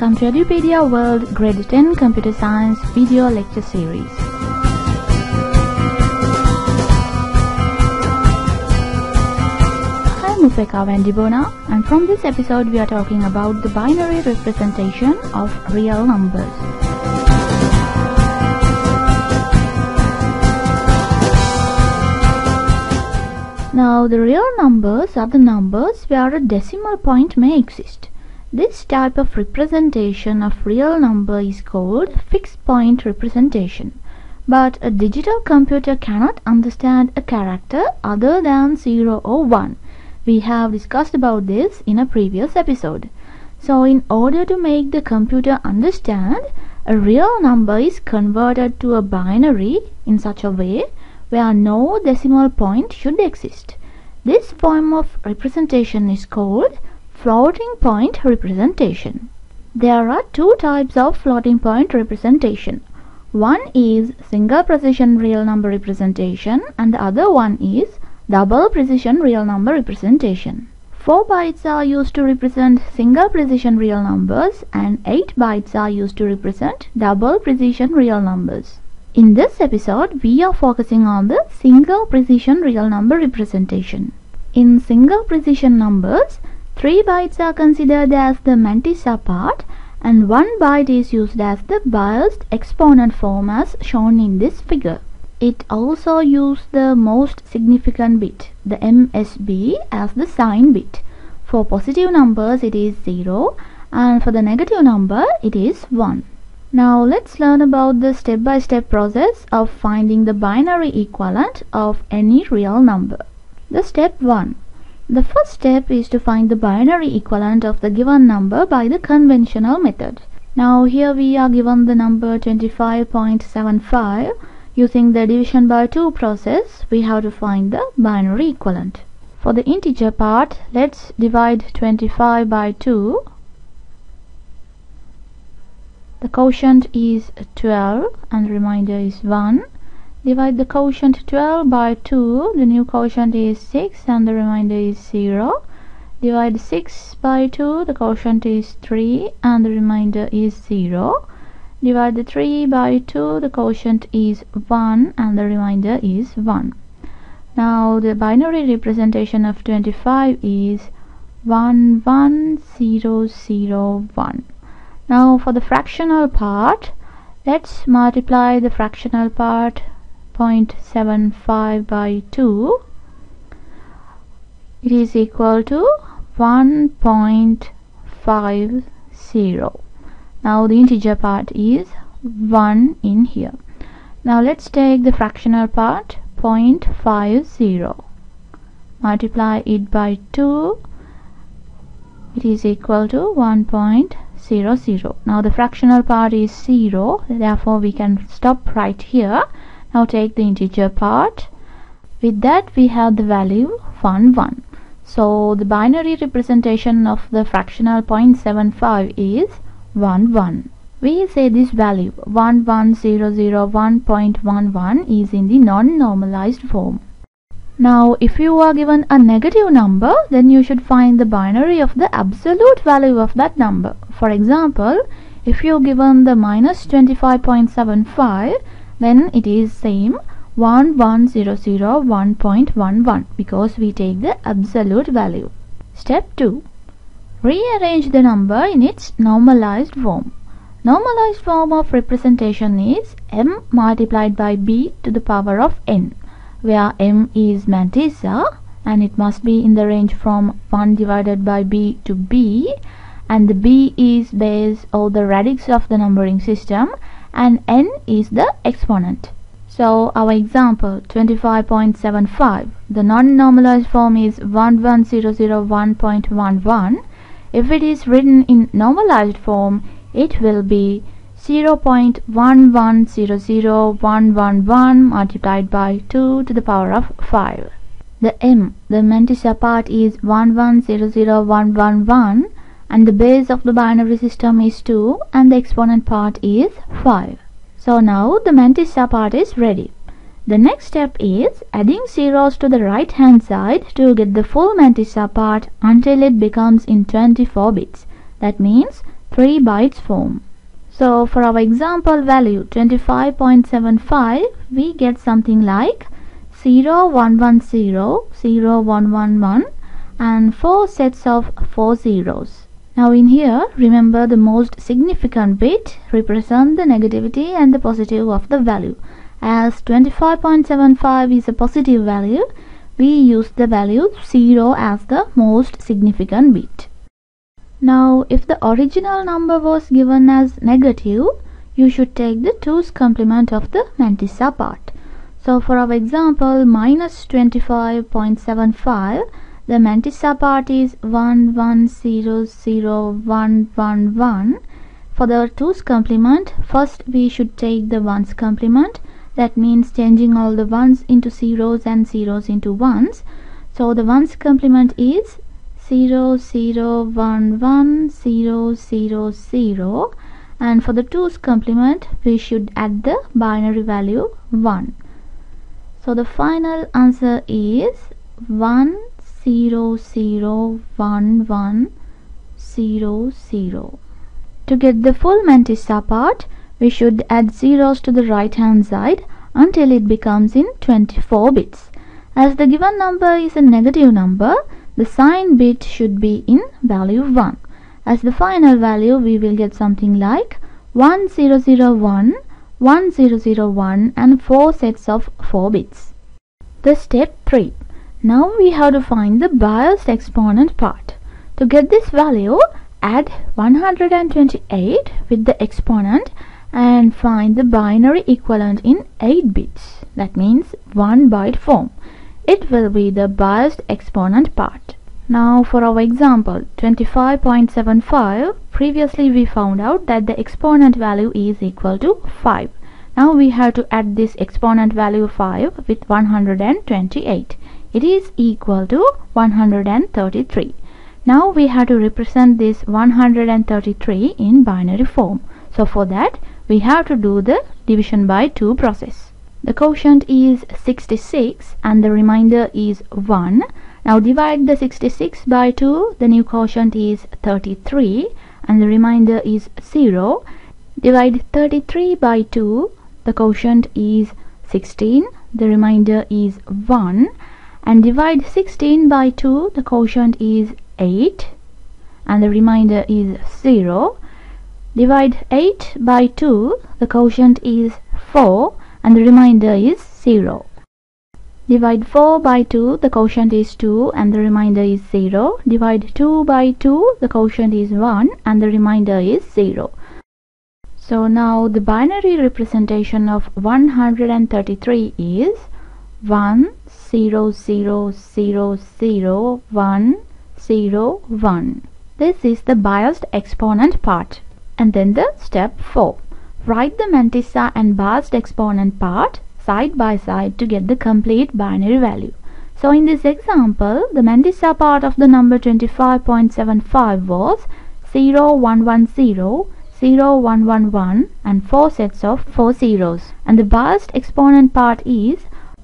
Welcome to Edupedia World Grade 10 Computer Science Video Lecture Series. I'm Mufeka Vandibona, and from this episode we are talking about the binary representation of real numbers. Now, the real numbers are the numbers where a decimal point may exist. This type of representation of real number is called fixed point representation. But a digital computer cannot understand a character other than 0 or 1. We have discussed about this in a previous episode. So, in order to make the computer understand, a real number is converted to a binary in such a way where no decimal point should exist. This form of representation is called floating point representation. There are two types of floating point representation. One is single precision real number representation and the other one is double precision real number representation. 4 bytes are used to represent single precision real numbers and 8 bytes are used to represent double precision real numbers. In this episode, we are focusing on the single precision real number representation. In single precision numbers, 3 bytes are considered as the mantissa part and 1 byte is used as the biased exponent form as shown in this figure. It also uses the most significant bit, the MSB, as the sign bit. For positive numbers it is 0 and for the negative number it is 1. Now let's learn about the step-by-step process of finding the binary equivalent of any real number. The step 1. The first step is to find the binary equivalent of the given number by the conventional method. Now here we are given the number 25.75. Using the division by 2 process, we have to find the binary equivalent. For the integer part, let's divide 25 by 2. The quotient is 12 and remainder is 1. Divide the quotient 12 by 2, the new quotient is 6 and the remainder is 0. Divide 6 by 2, the quotient is 3 and the remainder is 0. Divide the 3 by 2, the quotient is 1 and the remainder is 1. Now the binary representation of 25 is 11001. Now for the fractional part, let's multiply the fractional part 0.75 by 2. It is equal to 1.50. Now the integer part is 1 in here. Now let's take the fractional part 0.50. Multiply it by 2. It is equal to 1.00. Now the fractional part is 0, therefore we can stop right here. Now take the integer part. With that we have the value 1, 1. So the binary representation of the fractional 0.75 is 1, 1. We say this value 11001.11 is in the non-normalized form. Now if you are given a negative number, then you should find the binary of the absolute value of that number. For example, if you are given the minus 25.75, then it is same 11001.11 because we take the absolute value. Step 2. Rearrange the number in its normalized form. Normalized form of representation is m multiplied by b to the power of n, where m is mantissa and it must be in the range from 1 divided by b to b, and the b is base or the radix of the numbering system and n is the exponent. So our example 25.75, the non-normalized form is 11001.11. If it is written in normalized form, it will be 0.1100111 multiplied by 2 to the power of 5. The m, the mantissa part, is 1100111 and the base of the binary system is 2 and the exponent part is 5. So now the mantissa part is ready. The next step is adding zeros to the right hand side to get the full mantissa part until it becomes in 24 bits. That means 3 by its form. So for our example value 25.75, we get something like 0110, 0111 and 4 sets of 4 zeros. Now in here, remember the most significant bit represents the negativity and the positive of the value. As 25.75 is a positive value, we use the value 0 as the most significant bit. Now if the original number was given as negative, you should take the 2's complement of the mantissa part. So for our example minus 25.75, the mantissa part is 1100111. For the 2's complement, first we should take the 1's complement. That means changing all the 1's into zeros and zeros into 1's. So the 1's complement is 0 0 1 1 0 0 0, and for the 2's complement we should add the binary value 1. So the final answer is 1 0 0 1 1 0 0. To get the full mantissa part, we should add zeros to the right hand side until it becomes in 24 bits. As the given number is a negative number, the sign bit should be in value 1. As the final value, we will get something like 1001, 1001 and 4 sets of 4 bits. The step 3. Now we have to find the biased exponent part. To get this value, add 128 with the exponent and find the binary equivalent in 8 bits. That means 1 byte form. It will be the biased exponent part. Now for our example 25.75, previously we found out that the exponent value is equal to 5. Now we have to add this exponent value 5 with 128. It is equal to 133. Now we have to represent this 133 in binary form. So for that we have to do the division by 2 process. The quotient is 66 and the remainder is 1. Now divide the 66 by 2. The new quotient is 33 and the remainder is 0. Divide 33 by 2. The quotient is 16. The remainder is 1. And divide 16 by 2. The quotient is 8 and the remainder is 0. Divide 8 by 2. The quotient is 4. And the remainder is 0. Divide 4 by 2, the quotient is 2 and the remainder is 0. Divide 2 by 2, the quotient is 1 and the remainder is 0. So now the binary representation of 133 is 1 0 0 0 1 0 1. This is the biased exponent part. And then the step 4. Write the mantissa and biased exponent part side by side to get the complete binary value. So in this example, the mantissa part of the number 25.75 was 0110, 0111 and 4 sets of 4 zeros. And the biased exponent part is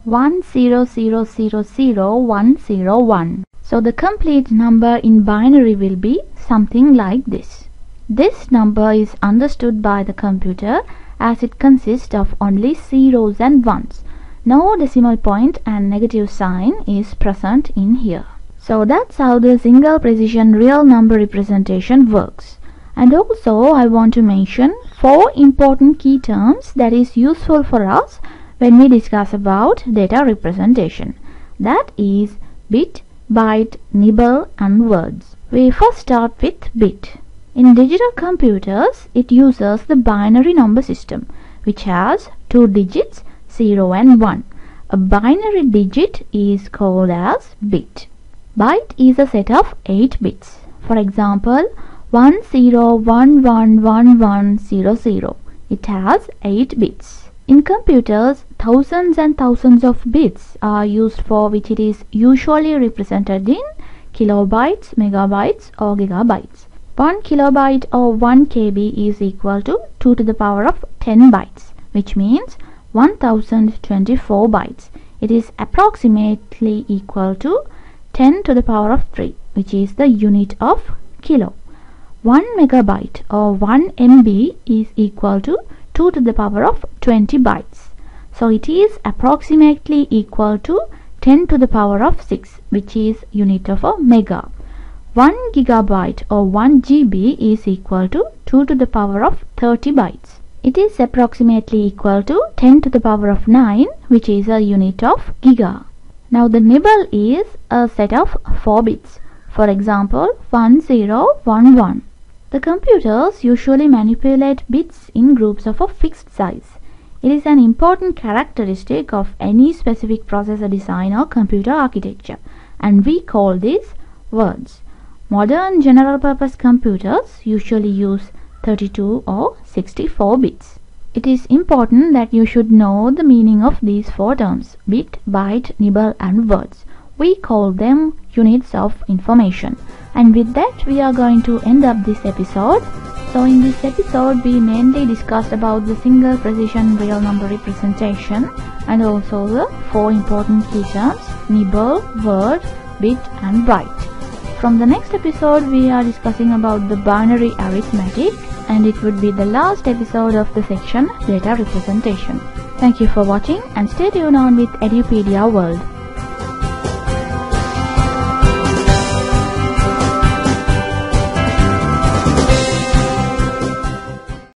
1000101. So the complete number in binary will be something like this. This number is understood by the computer as it consists of only zeros and ones. No decimal point and negative sign is present in here. So that's how the single precision real number representation works. And also I want to mention 4 important key terms that is useful for us when we discuss about data representation. That is bit, byte, nibble and words. We first start with bit. In digital computers, it uses the binary number system, which has 2 digits, 0 and 1. A binary digit is called as bit. Byte is a set of 8 bits. For example, 10111100. It has 8 bits. In computers, thousands and thousands of bits are used, for which it is usually represented in kilobytes, megabytes or gigabytes. 1 kilobyte or 1 KB is equal to 2 to the power of 10 bytes, which means 1024 bytes. It is approximately equal to 10 to the power of 3, which is the unit of kilo. 1 megabyte or 1 MB is equal to 2 to the power of 20 bytes. So it is approximately equal to 10 to the power of 6, which is unit of a mega. 1 gigabyte or 1 GB is equal to 2 to the power of 30 bytes. It is approximately equal to 10 to the power of 9, which is a unit of giga. Now the nibble is a set of 4 bits. For example, 1011. The computers usually manipulate bits in groups of a fixed size. It is an important characteristic of any specific processor design or computer architecture, and we call these words. Modern general-purpose computers usually use 32 or 64 bits. It is important that you should know the meaning of these 4 terms: bit, byte, nibble and words. We call them units of information. And with that, we are going to end up this episode. So in this episode, we mainly discussed about the single precision real number representation and also the 4 important key terms: nibble, word, bit and byte. From the next episode, we are discussing about the binary arithmetic, and it would be the last episode of the section data representation. Thank you for watching and stay tuned on with Edupedia World.